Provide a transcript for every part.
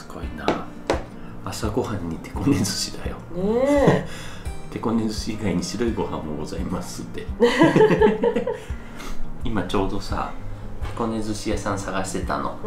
すごいな。朝ごはんに手こね寿司だよねえ。手こね寿司以外に白いご飯もございますって今ちょうどさ、手こね寿司屋さん探してたの、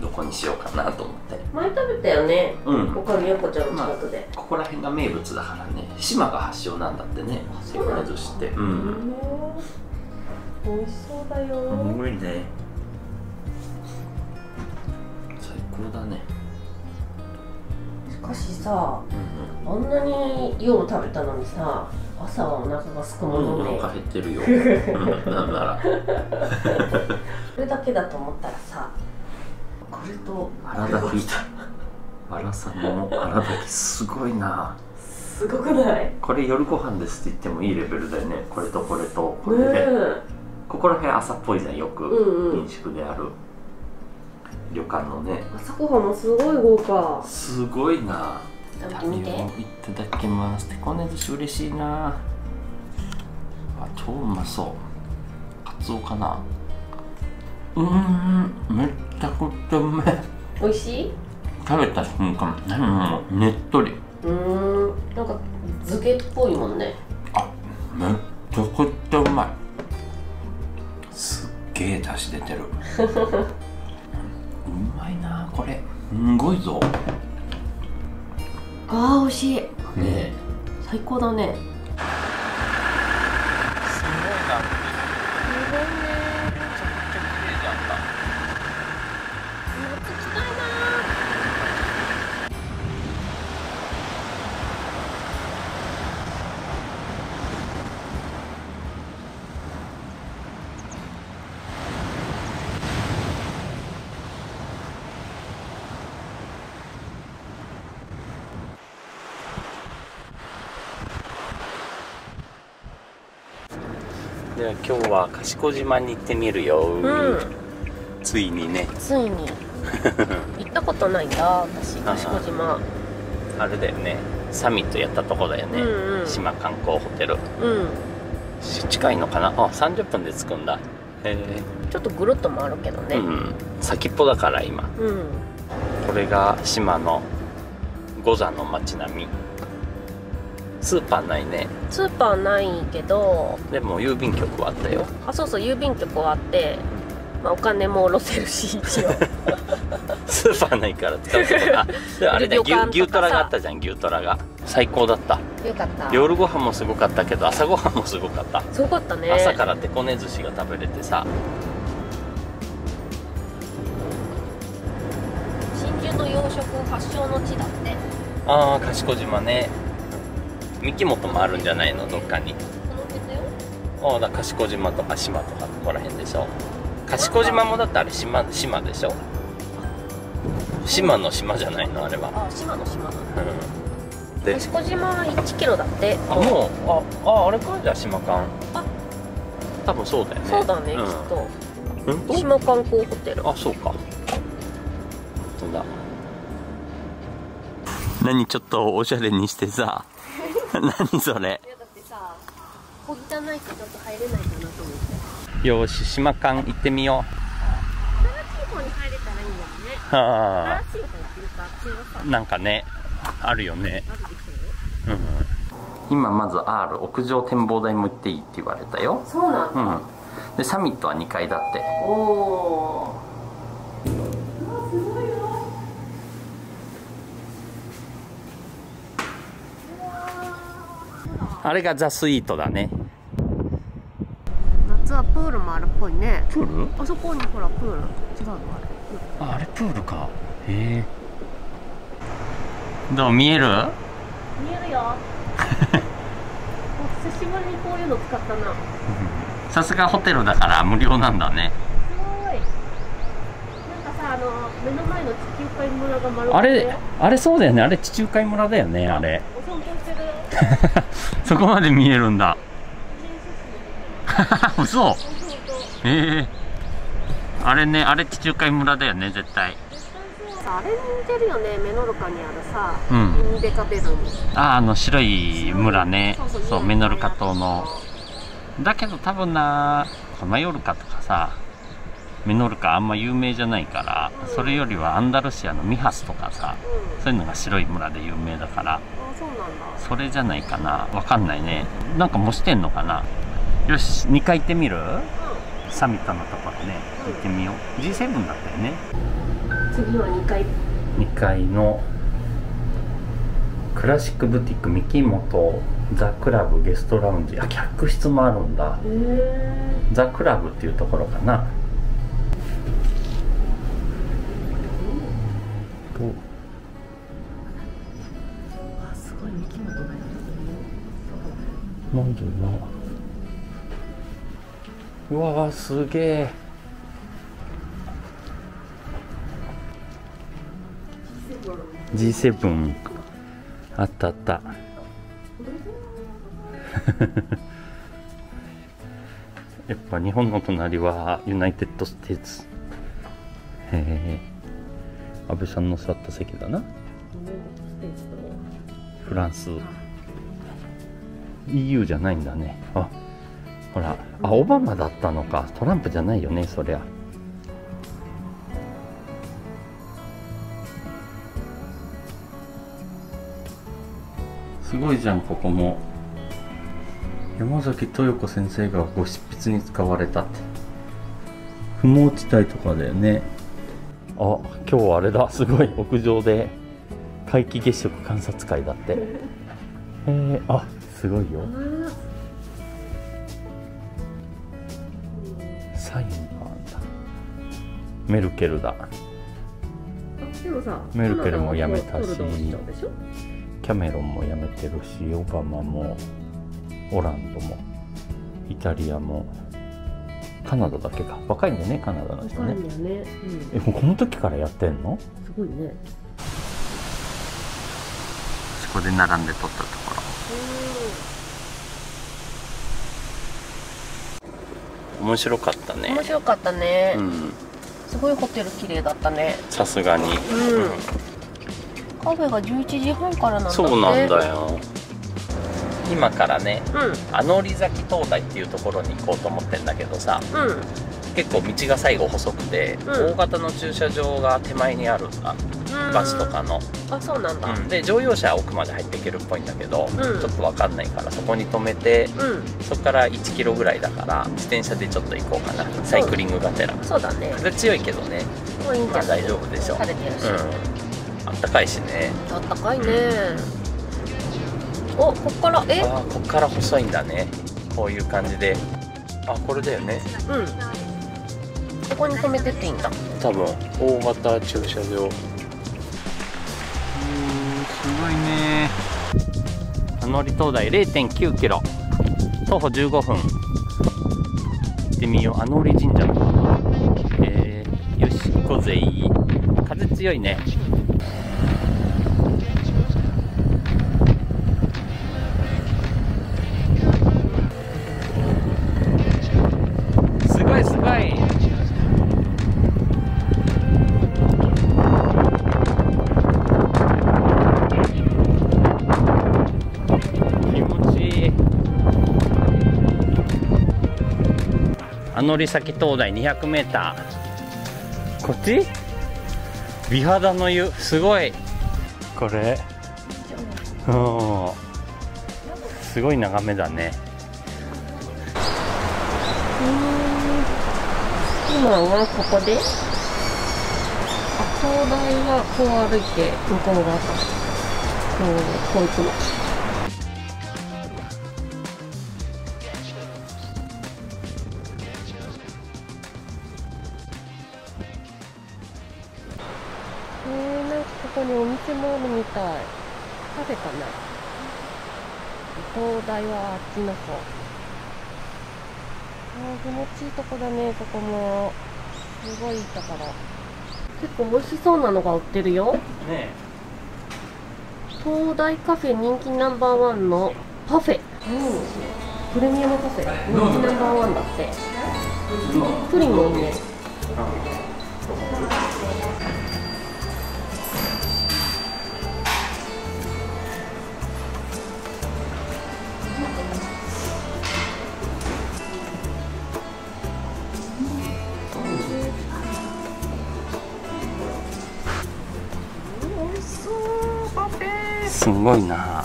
どこにしようかなと思って。前食べたよね、おかみよこちゃんの近くで。ここら辺が名物だからね、島が発祥なんだってね、手こね寿司って。美味しそうだよ。無理ね、最高だね。しかしさ、あんなに夜食べたのにさ、朝はお腹がすくものね。お腹減ってるよ、なんなら。これだけだと思ったらさ、これと荒滝いた。荒さんの荒滝すごいな。すごくない？これ夜ご飯ですって言ってもいいレベルだよね。これとこれとこれで、ここら辺朝っぽいじゃん、よく民宿である旅館のね。朝ごはんもすごい豪華。すごいな。食べていただきます。手こね寿司嬉しいなあ。超うまそう。カツオかな。めちゃくちゃうめえ。美味しい？食べた瞬間、ねっとり。なんか漬けっぽいもんね。あ、めちゃくちゃうまい。すっげえ出汁出てるうまいなこれ。すごいぞ。あー、美味しいねえ。最高だね。すごいな。すごいね。めちゃくちゃ綺麗じゃんか。もっと来たいな。今日は賢島に行ってみるよ、ついにね。ついに行ったことないんだ私、賢島。あれだよね、サミットやったとこだよね、島観光ホテル。近いのかな。あ、30分で着くんだ。ちょっとぐるっと回るけどね、先っぽだから今。これが島の五座の街並み。スーパーないね。スーパーないけど、でも郵便局はあったよ。あ、そうそう、郵便局はあって、まあ、お金も下ろせるし一応スーパーないから使うことがあれだよ。牛トラがあったじゃん。牛トラが最高だった。よかった。夜ご飯もすごかったけど、朝ご飯もすごかった。すごかったね。朝から手こね寿司が食べれてさ。真珠の養殖発祥の地だって。ああ、賢島ね。三木本もあるんじゃないの、どっかに。ああ、だ賢島とか島とかここら辺でしょ。賢島もだってあれ島でしょ。島の島じゃないのあれは。あ、島の島。で賢島は1キロだって。あ、もうあれか。じゃあ島間。あ、多分そうだよね。そうだね、きっと。島観光ホテル。あ、そうか。そうだ。何ちょっとおしゃれにしてさ。何それ。いや、だってさ、こう汚いとちょっと入れないかなと思って。よーし、島間行ってみよう。新しい方に入れたらいいんだよね。はあ。新しい方っていうか、強さ。なんかね、あるよね。今まず R 屋上展望台も行っていいって言われたよ。そうなんだ。でサミットは2階だって。おお。あれがザ・スイートだね。夏はプールもあるっぽいね。プール？あそこにほらプール。違うのあれ。あれプールか。へえ。どう見える？見えるよ。久しぶりにこういうの使ったな。さすがホテルだから無料なんだね。すごい。なんかさ、目の前の地中海村が丸くて。あれそうだよね。あれ地中海村だよねあれ。お尊敬してる。そこまで見えるんだ。嘘。あれね、あれ地中海村だよね、絶対。あれ似てるよね、メノルカにあるさ、イベカベルに。ああ、白い村ね。そう、メノルカ島の。だけど多分な、マヨルカとかさ、メノルカあんま有名じゃないから、それよりはアンダルシアのミハスとかさ、そういうのが白い村で有名だから、それじゃないかな、わかんないね。なんか模してんのかな。よし、2回行ってみる？サミットのところね、行ってみよう。 G7 だったよね。次は2階のクラシックブティック三木本ザ・クラブゲストラウンジ、あ、客室もあるんだ。ザ・クラブっていうところかな。すごい三木本がいる。うわー、すげえ。G7 あったあったやっぱ日本の隣はユナイテッドステーツ。へえ、安倍さんの座った席だな。フランス、 EU じゃないんだね。あ、ほら、あ、オバマだったのか。トランプじゃないよね、そりゃ。すごいじゃん、ここも。山崎豊子先生がご執筆に使われたって。不毛地帯とかだよね。あ、今日はあれだ、すごい屋上で皆既月食観察会だって。あ、すごいよ。サインがあんだ。メルケルだ。メルケルも辞めたし。キャメロンも辞めてるし、オバマもオランドもイタリアもカナダだけか。若いんだよね、カナダの人ね。もうこの時からやってんの？すごいね。そこで並んで撮ったところ。面白かったね。面白かったね。うん、すごいホテル綺麗だったね。さすがに。うん、カフェが11時半からなんだって。そうなんだよ。今からね、あのり崎灯台っていうところに行こうと思ってんだけどさ、結構道が最後細くて、大型の駐車場が手前にあるんだ、バスとかの。あ、そうなんだ。で、乗用車は奥まで入っていけるっぽいんだけど、ちょっと分かんないからそこに止めて、そこから1キロぐらいだから自転車でちょっと行こうかな、サイクリングがてら。そうだね。風強いけどね、まあ大丈夫でしょ。あったかいしね。あったかいね。お、こっから、え？あ、こっから細いんだね。こういう感じで。あ、これだよね。うん。ここに止めてっていいんだ。多分大型駐車場。すごいね。あのり灯台 0.9 キロ。徒歩15分。行ってみよう。あのり神社の。よし、行こうぜ。風強いね。あのり崎灯台200メーター。こっち美肌の湯、すごいこれ。すごい眺めだね。今はここで、あ、灯台はこう歩いて向こう側からこう行くの。ここにお店もあるみたい。カフェかな。灯台はあっちの方。気持ちいいとこだね、ここも。すごいいいところ。結構美味しそうなのが売ってるよ。ねえ。灯台カフェ人気ナンバー1のパフェ。うん。プレミアムカフェ。人気ナンバー1だって。プリンもいいね。すんごいな。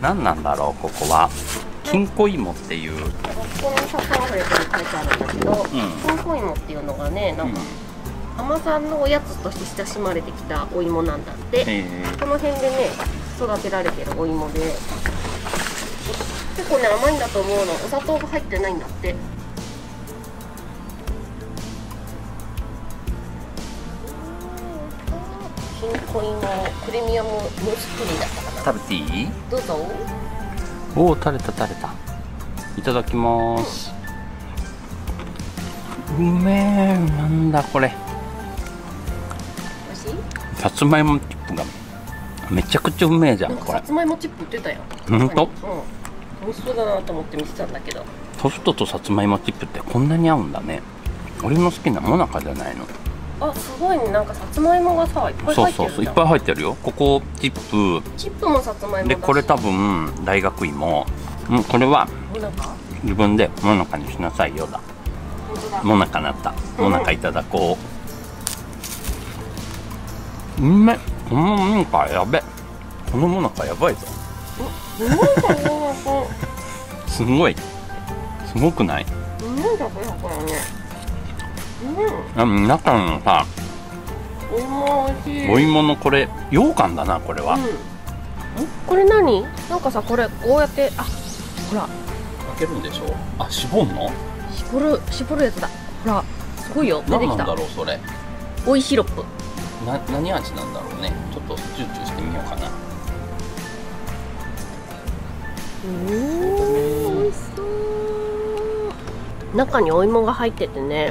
何なんだろうここは。金庫芋っていう、このさパンフレットに書いてあるんだけど、金庫芋っていうのがね、なんか海女さんのおやつとして親しまれてきたお芋なんだって。この辺でね育てられてるお芋で、結構ね甘いんだと思うの。お砂糖が入ってないんだって。金庫芋プレミアム蒸しプリンだったかな。食べていい？どうぞ。おお、垂れた垂れた。いただきます。うめえ、なんだこれ。おいしい？さつまいもチップがめちゃくちゃうめえじゃん。これ。さつまいもチップ売ってたよ。本当？美味しそうだなと思って見てたんだけど。トストとさつまいもチップってこんなに合うんだね。俺の好きなもなかじゃないの。あ、すごいね。なんかさつまいもがさ、いっぱい入ってる。そうそうそう、いっぱい入ってるよ。ここチップ。チップもさつまいもだし。で、これ多分大学芋。うん、これは自分でもなかにしなさいよだ。もなかなった。もなかいただこう。うん、め、このもなかやべ。このもなかやばいぞ。すごい。すごくない？うん、中のさ、お芋のこれ羊羹だな、これは。うん、これ何？なんかさ、これこうやって、あ、ほら。開けるんでしょ？あ、絞んの？絞るやつだ。ほら、すごいよ、出てきた。何なんだろうそれ。追いシロップ。何味なんだろうね。ちょっとチューチューしてみようかな。美味しそう。中にお芋が入っててね。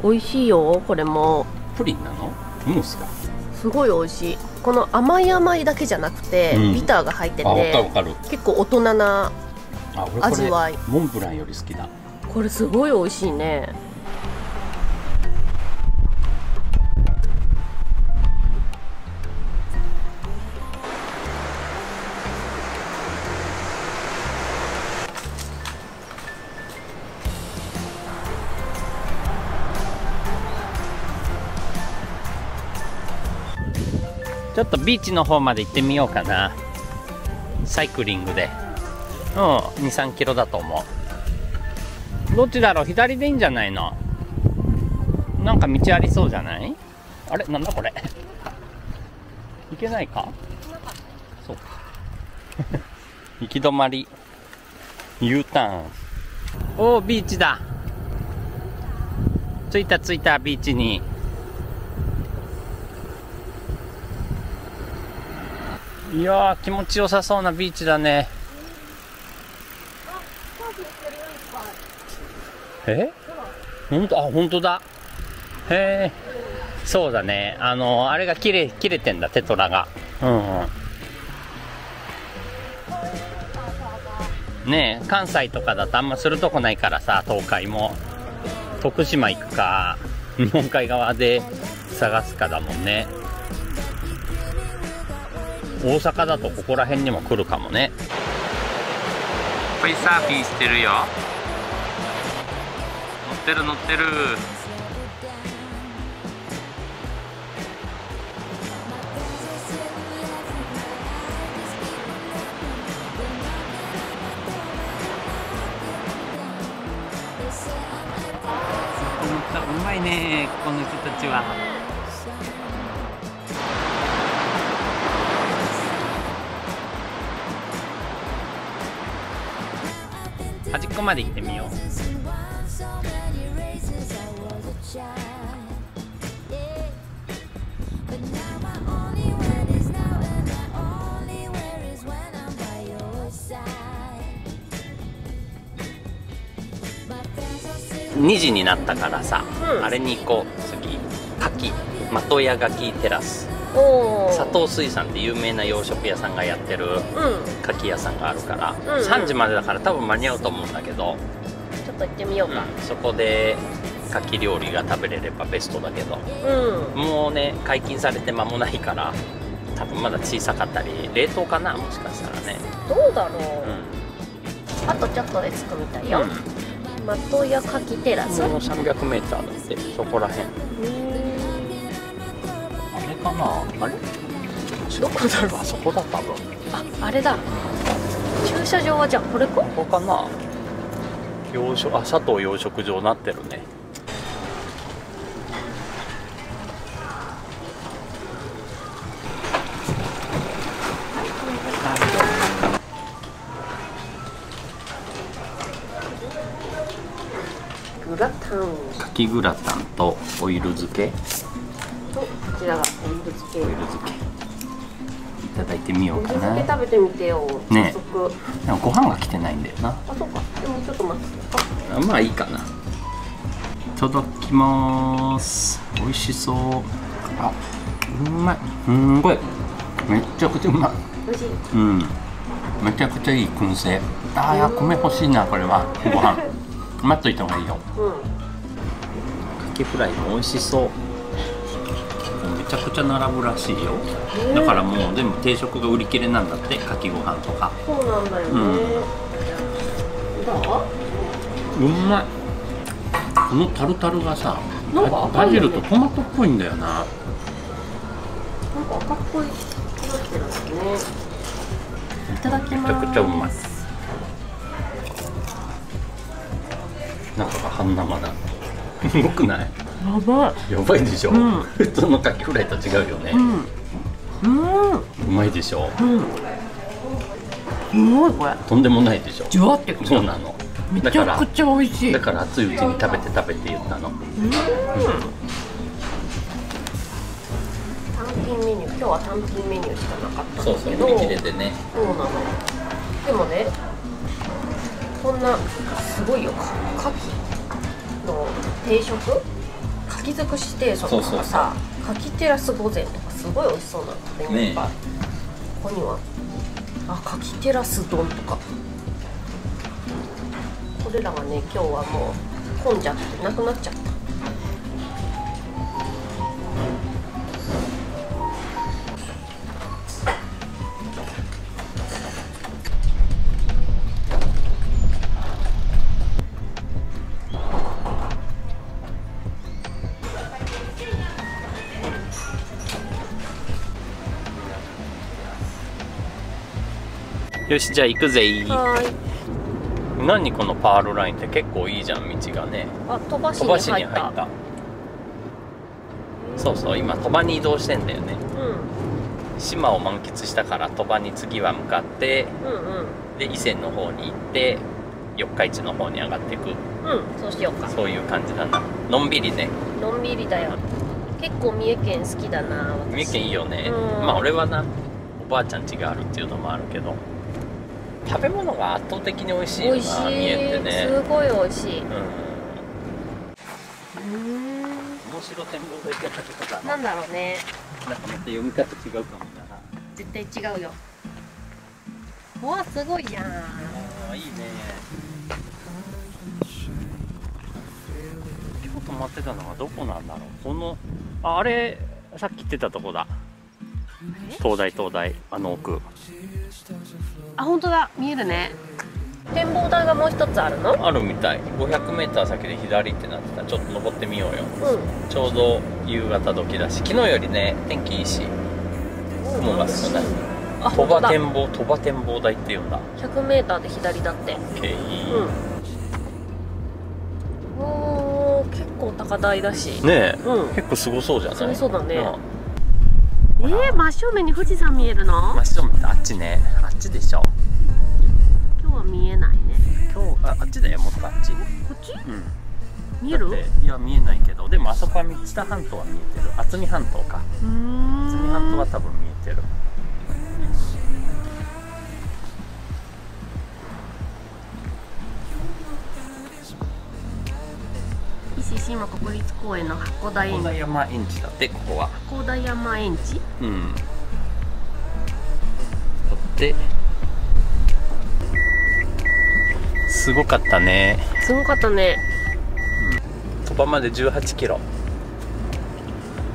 美味しいよ、これも。プリンなの？うん、すごい美味しい。この甘い甘いだけじゃなくて、ビターが入ってて、結構大人な味わい。モンブランより好きだ。これすごい美味しいね。ちょっとビーチの方まで行ってみようかな。サイクリングで。うん、2、3キロだと思う。どっちだろう、左でいいんじゃないの。なんか道ありそうじゃない？あれ、なんだこれ。行けないか？そうか。行き止まり。U ターン。おお、ビーチだ。着いた、ビーチに。いやー、気持ちよさそうなビーチだね。え？ほんとだ。へえ。そうだね。あれが切れてんだ、テトラが。ねえ、関西とかだとあんまするとこないからさ、東海も。徳島行くか、日本海側で探すかだもんね。大阪だとここら辺にも来るかもね。これサーフィンしてるよ。乗ってる。うまいね、この人たちは。端っこまで行ってみよう。2時になったからさ、あれに行こう。次、牡蠣、的屋牡蠣テラス。佐藤水産って有名な洋食屋さんがやってる牡蠣屋さんがあるから、3時までだから多分間に合うと思うんだけど、ちょっと行ってみようか。そこで牡蠣料理が食べれればベストだけど、もうね解禁されて間もないから、多分まだ小さかったり冷凍かな、もしかしたらね。どうだろう、あとちょっとで着くみたいよ。的屋牡蠣テラス、この 300m だって。そこらへんかな。あれどこだろう。あそこだ多分。あ、あれだ。駐車場はじゃあこれか。ここかな。養殖、あ、佐藤養殖場になってるね。グラタン。かきグラタンとオイル漬け。とこちらがオイル漬け。オイル漬け。いただいてみようかな。オイル漬け食べてみてよ。ね。でもご飯が来てないんだよな。あ、そうか。でもちょっと待って。あ、まあいいかな。いただきます。美味しそう。あ、うまい。うん、これ。めちゃくちゃうまい。美味しい。うん。めちゃくちゃいい燻製。ああ、米欲しいな、これは。ご飯。待っといた方がいいよ。うん、かきフライも美味しそう。めちゃくちゃ並ぶらしいよ。だからもう全部定食が売り切れなんだって、かきご飯とか。そうなんだよね。うん、うまい。このタルタルがさ、バジルとトマトっぽいんだよな。なんか赤っぽい色してるんですね。いただきます。めちゃくちゃうまい。中が半生だ。すごくない？やばい。やばいでしょ。普通のカキフライと違うよね。うん。うまいでしょ。すごいこれ。とんでもないでしょ。ジュワってくる。そうなの。めちゃくちゃ美味しい。だから熱いうちに食べて食べて言ったの。単品メニュー。今日は単品メニューしかなかったんですけど。そうそう。売り切れてね。そうなの。でもね。こんなすごいよ、カキの定食、カキ尽くし定食とかさ、カキテラス御膳とかすごい美味しそうな食べ物が、ね、ここにはあ、カキテラス丼とか、これらはね、今日はもう混んじゃってなくなっちゃった。よし、じゃあ行くぜー。何このパールラインって結構いいじゃん、道がね。あ、鳥羽市に入った。そうそう、今鳥羽に移動してんだよね。うん、島を満喫したから鳥羽に次は向かって、で伊勢の方に行って四日市の方に上がっていく。うん、そうしようか。そういう感じだな。のんびりね。のんびりだよ。結構三重県好きだな。三重県いいよね。まあ俺はな、おばあちゃん家があるっていうのもあるけど。食べ物が圧倒的に美味しいよな、三重ってね。すごい美味しい。面白展望台って書き方なんだろうね。なんかまた読み方違うかもだな。絶対違うよ。わあ、すごいじゃん。あ、いいね。今日泊まってたのはどこなんだろう。この あれさっき言ってたとこだ。東大あの奥。あ、本当だ、見えるね。展望台がもう一つあるの？あるみたい。500m先で左ってなってた。ちょっと登ってみようよ。うん、ちょうど夕方時だし、昨日よりね、天気いいし、雲が少ない。鳥羽展望台って言うんだ。100mで左だって。うん、おお、結構高台だし。ねえ、うん、結構すごそうじゃない？そうだね。真正面に富士山見えるの？真正面ってあっちね。あっちでしょ。今日は見えないね。今日あっちだよ、もっとあっち。こっち？うん。見える？いや見えないけど、でもあそこは知多半島は見えてる。渥美半島か。渥美半島は多分見えてる。今国立公園の箱台山園地だって。ここは箱台山園地。うん、だってすごかったね。すごかったね。鳥羽まで18キロ。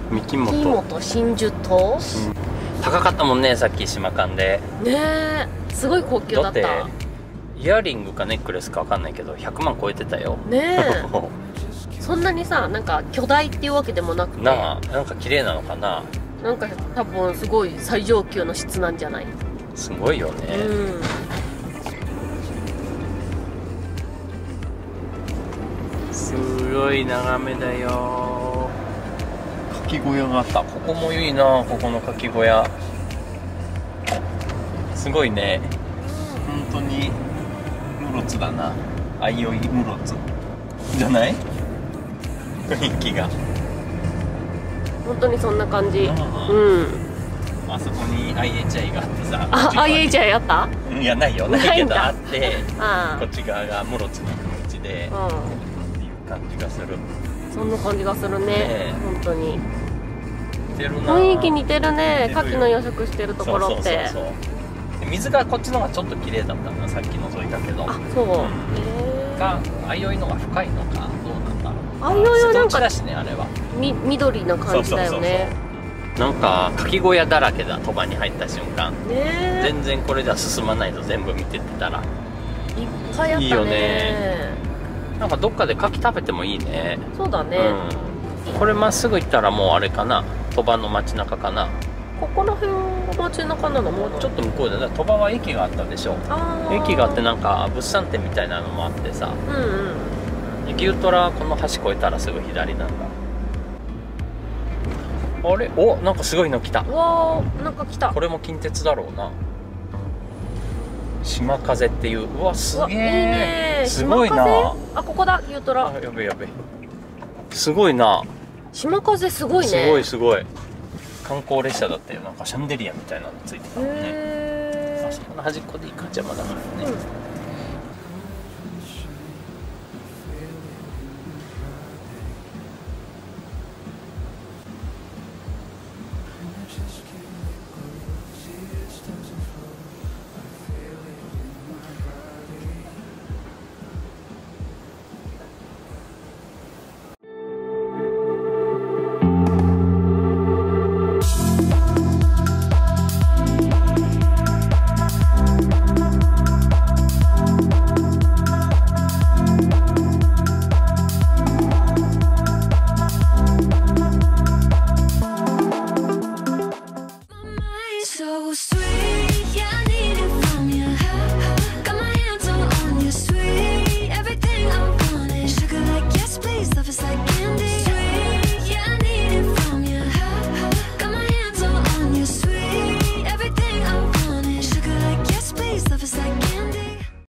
三木本真珠島、高かったもんね、さっき島間でね。すごい高級だった。だってイヤリングかネックレスかわかんないけど100万超えてたよね。そんなにさ、なんか巨大っていうわけでもなくて、なんか綺麗なのかな。なんか多分すごい最上級の質なんじゃない？すごいよね。すごい眺めだよ。かき小屋があった。ここもいいな。ここのかき小屋すごいね。本当に室津だな。あいおい室津じゃない？雰囲気が本当にそんな感じ。あそこに IHI があってさ。あ、IHI あった？いや、ないよ。ないけどあって、こっち側が室津に行く道でっていう感じがする。そんな感じがするね。本当に雰囲気似てるね。牡蠣の養殖してるところって。水がこっちの方がちょっと綺麗だったんだ、さっき覗いたけど。あ、そうか。あいおいのが深いのかどうなんだろう。あいおいはなんか緑な感じだよね。なんかかき小屋だらけだ。鳥羽に入った瞬間全然これでは進まないぞ。全部見てってたらいっぱいあったね。いいよね。なんかどっかでかき食べてもいいね。そうだね。これまっすぐ行ったらもうあれかな、鳥羽の街中かな。ここら辺は街中なの？もうちょっと向こうで。鳥羽は駅があったでしょ。駅があってなんか物産展みたいなのもあってさ。駅ウトラこの橋越えたらすぐ左なんだ。あれ、お、なんかすごいの来た。わー、なんか来た。これも近鉄だろうな。島風っていう。うわ、すげえ。すごいな。あ、ここだ、ユートラ。やべやべ。すごいな。島風すごいね。すごいすごい。観光列車だってなんかシャンデリアみたいなのついてたもんね。あそこの端っこで行く邪魔だからね。